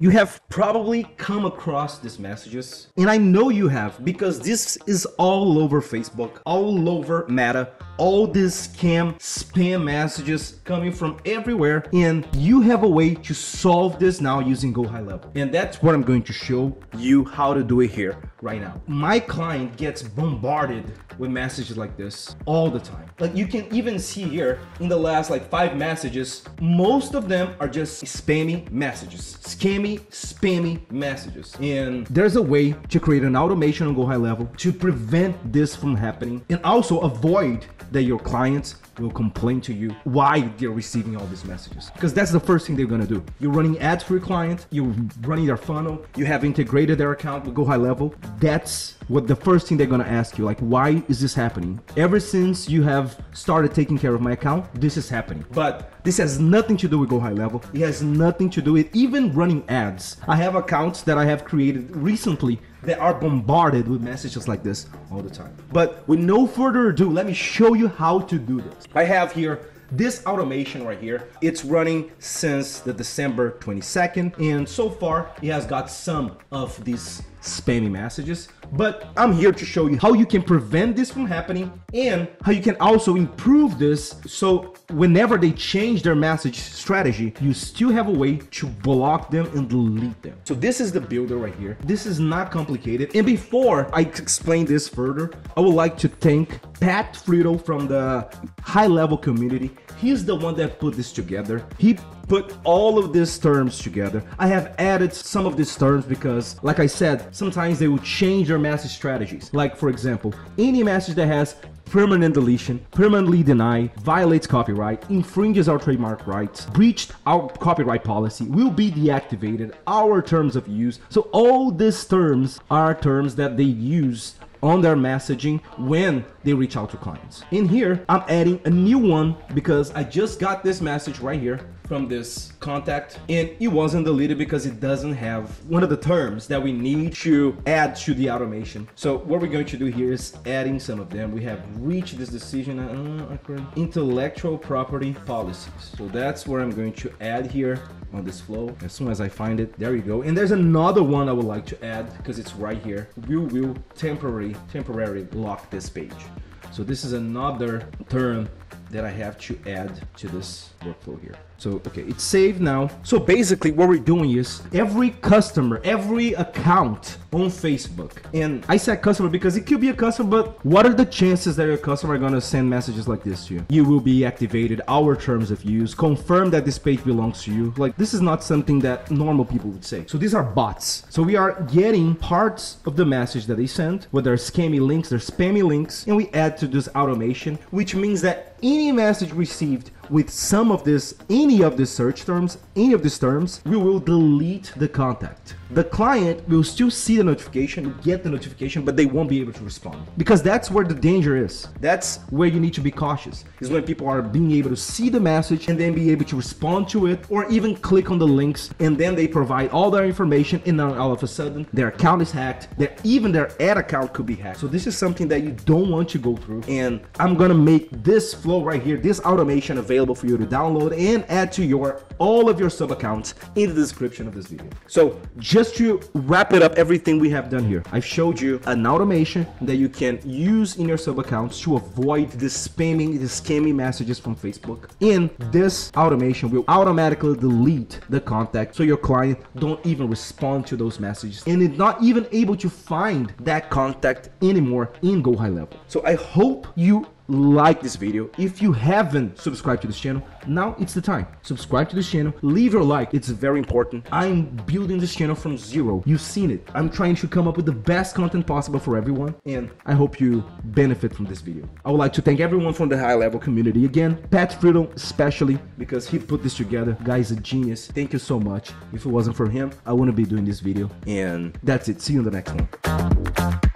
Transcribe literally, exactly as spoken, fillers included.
You have probably come across these messages, and I know you have, because this is all over Facebook, all over Meta, all these scam, spam messages coming from everywhere, and you have a way to solve this now using Go High Level. And that's what I'm going to show you how to do it here right now. My client gets bombarded with messages like this all the time. Like, you can even see here in the last like five messages, most of them are just spammy messages, scammy, spammy messages. And there's a way to create an automation on Go High Level to prevent this from happening, and also avoid that your clients will complain to you why they're receiving all these messages, because that's the first thing they're gonna do. You're running ads for your client, you're running their funnel, you have integrated their account with Go High Level. That's what the first thing they're gonna ask you, like, why is this happening? Ever since you have started taking care of my account, this is happening. But this has nothing to do with Go High Level. It has nothing to do with even running ads. I have accounts that I have created recently that are bombarded with messages like this all the time. But with no further ado, let me show you how to do this. I have here this automation right here. It's running since the December twenty-second, and so far it has got some of these spammy messages, but I'm here to show you how you can prevent this from happening and how you can also improve this, so whenever they change their message strategy, you still have a way to block them and delete them. So this is the builder right here. This is not complicated. And before I explain this further, I would like to thank Pat Fritel from the High Level community. He's the one that put this together. He put all of these terms together. I have added some of these terms because, like I said, sometimes they will change their message strategies. Like, for example, any message that has permanent deletion, permanently deny, violates copyright, infringes our trademark rights, breached our copyright policy, will be deactivated, our terms of use. So all these terms are terms that they use on their messaging when they reach out to clients. In here, I'm adding a new one because I just got this message right here from this contact, and it wasn't deleted because it doesn't have one of the terms that we need to add to the automation. So what we're going to do here is adding some of them. We have reached this decision, uh, intellectual property policies. So that's where I'm going to add here on this flow. As soon as I find it, there you go. And there's another one I would like to add because it's right here. We will temporarily temporary lock this page. So this is another term that I have to add to this workflow here. So, okay, it's saved now. So basically what we're doing is every customer, every account on Facebook, and I said customer because it could be a customer, but what are the chances that your customer are gonna send messages like this to you? You will be activated, our terms of use, confirm that this page belongs to you. Like, this is not something that normal people would say. So these are bots. So we are getting parts of the message that they send, with their scammy links, their spammy links, and we add to this automation, which means that any message received with some of this, any of the search terms, any of these terms, we will delete the contact. The client will still see the notification, get the notification, but they won't be able to respond, because that's where the danger is. That's where you need to be cautious, is when people are being able to see the message and then be able to respond to it, or even click on the links, and then they provide all their information, and then all of a sudden their account is hacked, their, even their ad account could be hacked. So this is something that you don't want to go through, and I'm gonna make this flow right here, this automation, available for you to download and add to your all of your sub accounts in the description of this video. So just to wrap it up, everything we have done here, I've showed you an automation that you can use in your sub accounts to avoid the spamming, the scammy messages from Facebook. And this automation will automatically delete the contact, so your client don't even respond to those messages, and it's not even able to find that contact anymore in Go High Level. So I hope you like this video. If you haven't subscribed to this channel, now it's the time. Subscribe to this channel, leave your like, it's very important. I'm building this channel from zero. You've seen it. I'm trying to come up with the best content possible for everyone, and I hope you benefit from this video. I would like to thank everyone from the High Level community again, Pat Fritel especially, because he put this together. Guy's a genius. Thank you so much. If it wasn't for him, I wouldn't be doing this video. And that's it. See you in the next one.